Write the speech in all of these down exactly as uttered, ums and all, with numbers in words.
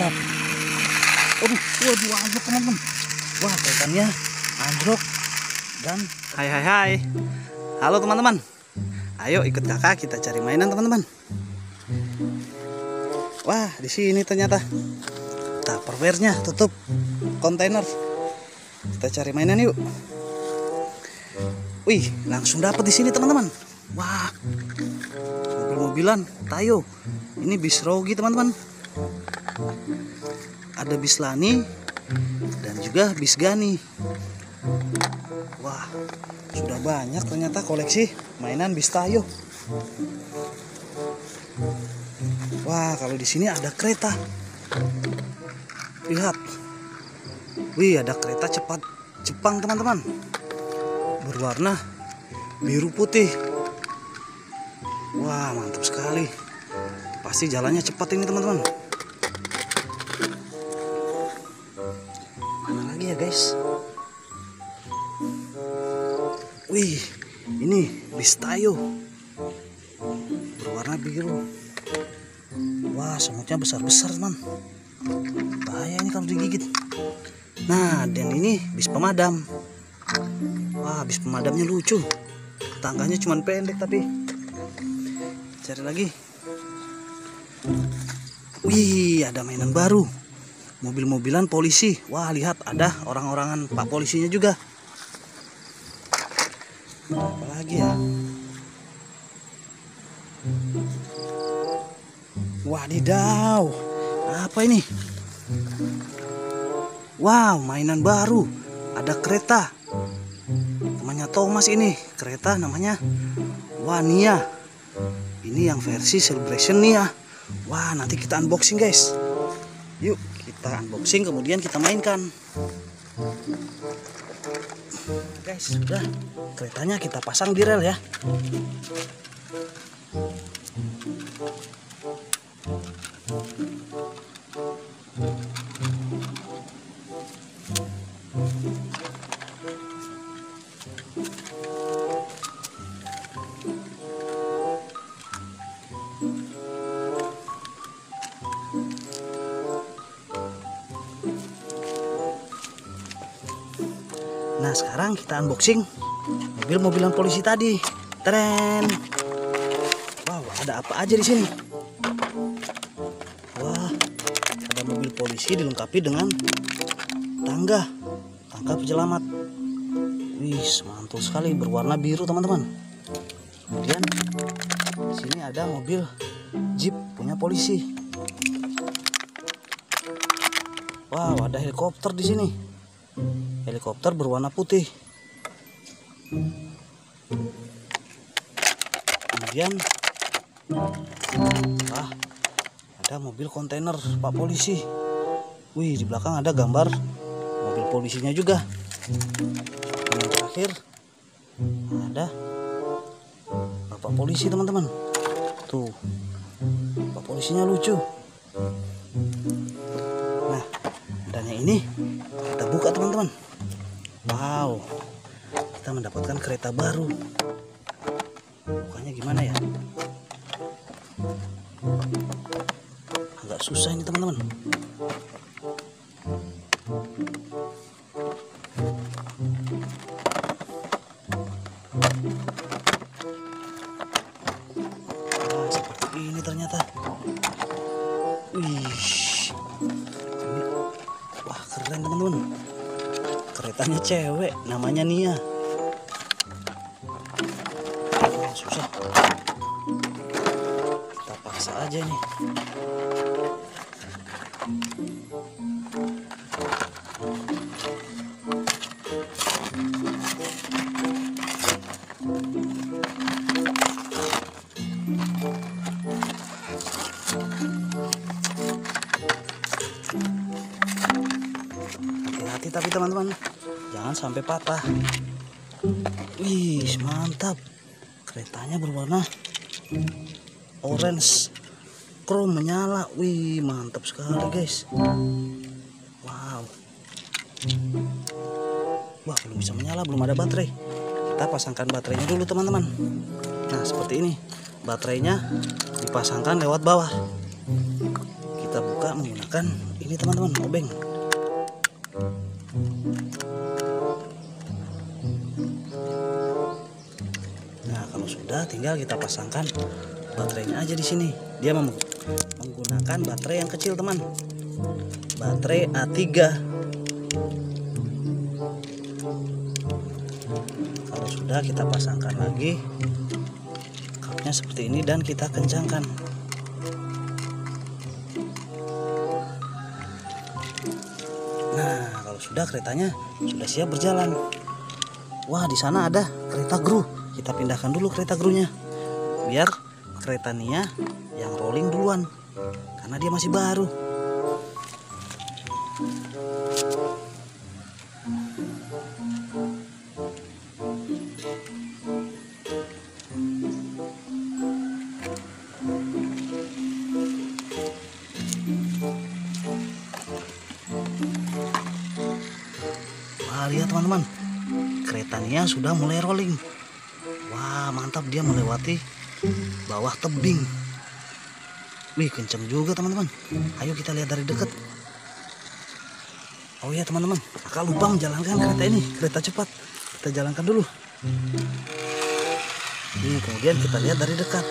mantap. Aduh, waduh, anjlok teman-teman. Wah, ikannya anjlok. Dan hai hai hai. Halo teman-teman. Ayo ikut kakak kita cari mainan teman-teman. Wah, di sini ternyata tupperware-nya tutup kontainer. Kita cari mainan yuk. Wih, langsung dapat di sini teman-teman. Wah, mobil-mobilan Tayo. Ini bis rogi teman-teman. Ada bis Lani dan juga bis Gani. Wah, sudah banyak ternyata koleksi mainan bis Tayo. Wah, kalau di sini ada kereta. Lihat. Wih, ada kereta cepat Jepang teman-teman. Berwarna biru putih. Wah, mantap sekali. Pasti jalannya cepat ini teman-teman. Mana lagi ya guys? Wih, ini bis Tayo berwarna biru. Wah, semutnya besar-besar teman. Bahaya ini kalau digigit. Nah, dan ini bis pemadam. Wah, bis pemadamnya lucu. Tangganya cuma pendek tapi. Cari lagi. Wih, ada mainan baru. Mobil-mobilan polisi. Wah, lihat ada orang-orangan pak polisinya juga. Apa lagi ya? Wadidaw, apa ini? Wow, mainan baru. Ada kereta. Namanya Thomas ini. Kereta namanya Nia. Ini yang versi Celebration Nia. Wah, nanti kita unboxing guys. Yuk, kita unboxing kemudian kita mainkan. Guys, sudah keretanya kita pasang di rel ya. Nah, sekarang kita unboxing mobil-mobilan polisi tadi. Tren. Wow, ada apa aja di sini? Wah, ada mobil polisi dilengkapi dengan tangga, tangga penyelamat. Wih, mantul sekali, berwarna biru teman-teman. Kemudian di sini ada mobil jeep punya polisi. Wow, ada helikopter di sini. Helikopter berwarna putih. Kemudian wah, ada mobil kontainer pak polisi. Wih, di belakang ada gambar mobil polisinya juga. Dan yang terakhir ada bapak polisi teman-teman. Tuh, bapak polisinya lucu. Nah, dan yang ini kita buka teman-teman. Wow, kita mendapatkan kereta baru. Bukannya gimana ya? Agak susah ini teman-teman. Nah, seperti ini ternyata. Wih, wah keren teman-teman. Keretanya cewek, namanya Nia. Wah, susah. Kita paksa aja nih. Hati-hati tapi teman-teman, jangan sampai patah. Wih, mantap. Keretanya berwarna orange, chrome menyala. Wih, mantap sekali guys. Wow. Wah, belum bisa menyala, belum ada baterai. Kita pasangkan baterainya dulu teman-teman. Nah, seperti ini. Baterainya dipasangkan lewat bawah. Kita dibuka menggunakan ini teman-teman, obeng. Nah, kalau sudah tinggal kita pasangkan baterainya aja di sini. Dia menggunakan baterai yang kecil teman, baterai A tiga. Kalau sudah kita pasangkan lagi cupnya seperti ini dan kita kencangkan. Nah, kalau sudah keretanya sudah siap berjalan. Wah, di sana ada kereta gru. Kita pindahkan dulu kereta grunya biar kereta Nia yang rolling duluan karena dia masih baru. Wah, lihat teman-teman, kereta Nia sudah mulai rolling. Wah, mantap, dia melewati bawah tebing. Wih, kenceng juga teman-teman. Ayo kita lihat dari dekat. Oh iya teman-teman, kakak lupa menjalankan kereta ini, kereta cepat. Kita jalankan dulu. Ini kemudian kita lihat dari dekat.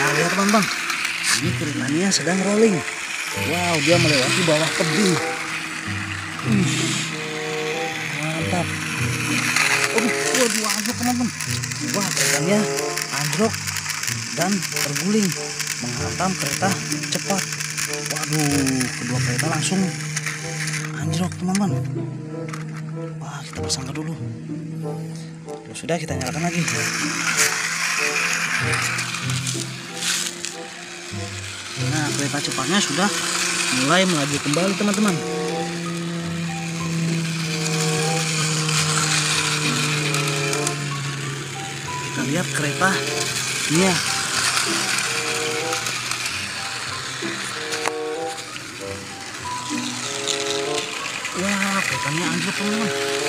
Nah, lihat teman-teman, ini kereta Nia sedang rolling. Wow, dia melewati bawah tebing. Wih, mantap. Waduh, anjlok teman-teman. Wah, keretanya anjlok dan terguling menghantam kereta cepat. Waduh, kedua kereta langsung anjlok teman-teman. Wah, kita pasangkan dulu. Lalu sudah kita nyalakan lagi. Nah, kereta cepatnya sudah mulai melaju kembali teman-teman. Lihat kereta Nia. Wah, keretanya anjlok teman-teman. Lihat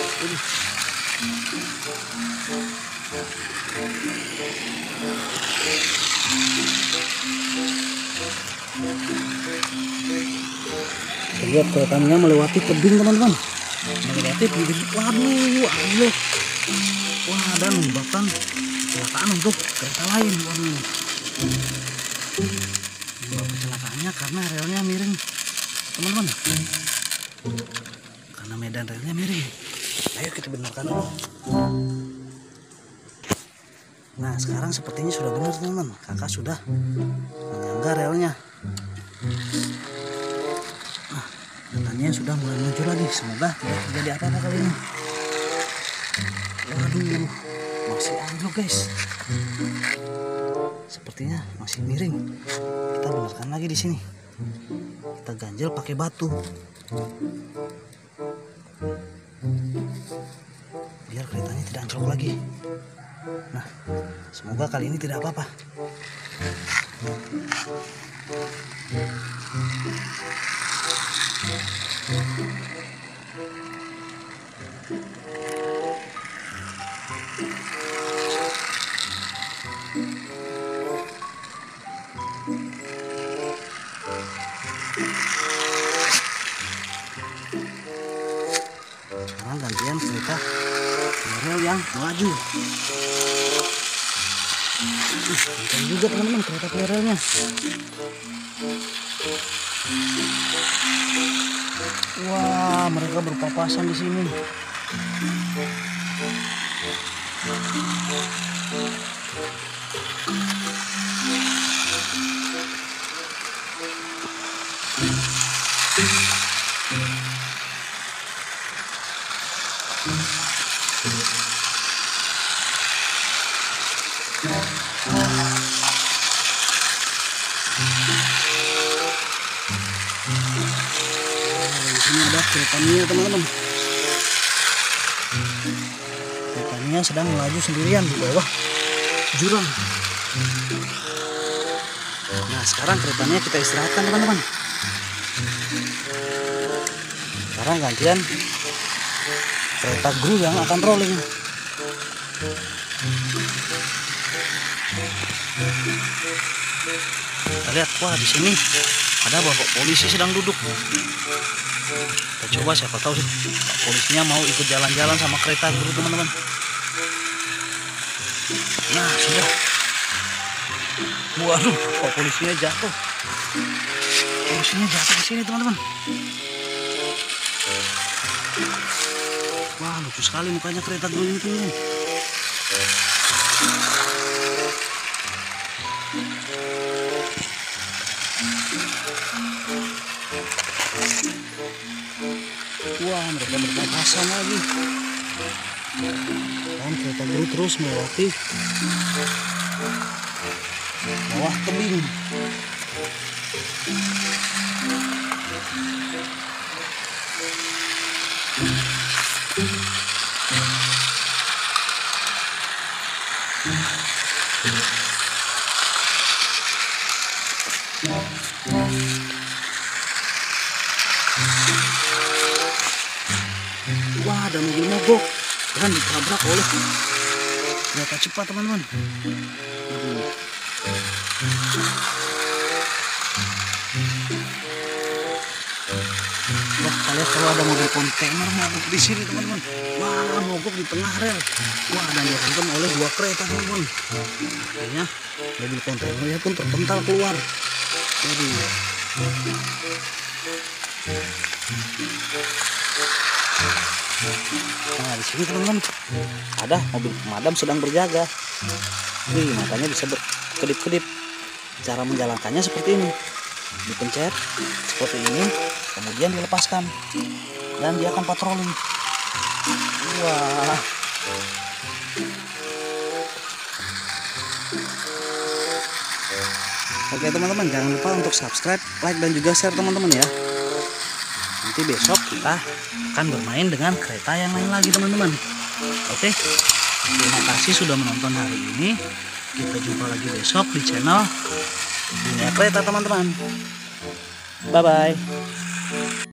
keretanya melewati tebing teman-teman, melewati tebing. Waduh, anjlok. Wah, dan menyebabkan kecelakaan untuk kereta lain. Waduh, kecelakaannya karena relnya miring teman-teman, karena medan relnya miring. Ayo kita benarkan dulu. Nah, sekarang sepertinya sudah benar teman-teman, kakak sudah menganggar relnya. Nah, keretanya sudah mulai maju lagi. Semoga tidak terjadi apa-apa kali ini. Waduh, masih anjlok guys, sepertinya masih miring. Kita benarkan lagi di sini. Kita ganjel pakai batu biar keretanya tidak anjlok lagi. Nah, semoga kali ini tidak apa-apa. Sekarang gantian kereta rel yang melaju. Kencang juga teman-teman kereta relnya. Wah, mereka berpapasan di sini. Ini ada kereta Nia teman-teman. Kereta Nia sedang melaju sendirian di bawah jurang. Nah, sekarang keretanya kita istirahatkan teman-teman. Sekarang gantian kereta guru yang akan rolling. Thank you. Kita lihat, wah di sini ada bapak polisi sedang duduk. Kita coba, siapa tahu sih bapak polisinya mau ikut jalan-jalan sama kereta dulu, teman-teman. Nah, sudah. Waduh, bapak polisinya jatuh. Polisinya jatuh di sini, teman-teman. Wah, lucu sekali mukanya kereta dulu ini. Wah, mereka berpapasan lagi. Dan kereta guru terus melewati bawah tebing. Wah, ada mobil mogok dan ditabrak oleh kereta cepat, teman-teman. Wah, kalian kalau ada mobil kontainer mogok di sini, teman-teman. Wah, mogok di tengah rel. Wah, dan dihantam oleh dua kereta, teman-teman. Akhirnya mobil kontainernya pun terpental keluar. Jadi nah, di sini teman-teman ada mobil pemadam sedang berjaga. Wih, matanya bisa berkedip-kedip. Cara menjalankannya seperti ini. Dipencet seperti ini, kemudian dilepaskan dan dia akan patroli. Wah. Oke teman-teman, jangan lupa untuk subscribe, like dan juga share teman-teman ya. Nanti besok kita akan bermain dengan kereta yang lain lagi teman-teman. Oke, terima kasih sudah menonton hari ini. Kita jumpa lagi besok di channel Dunia Kereta teman-teman. Bye bye.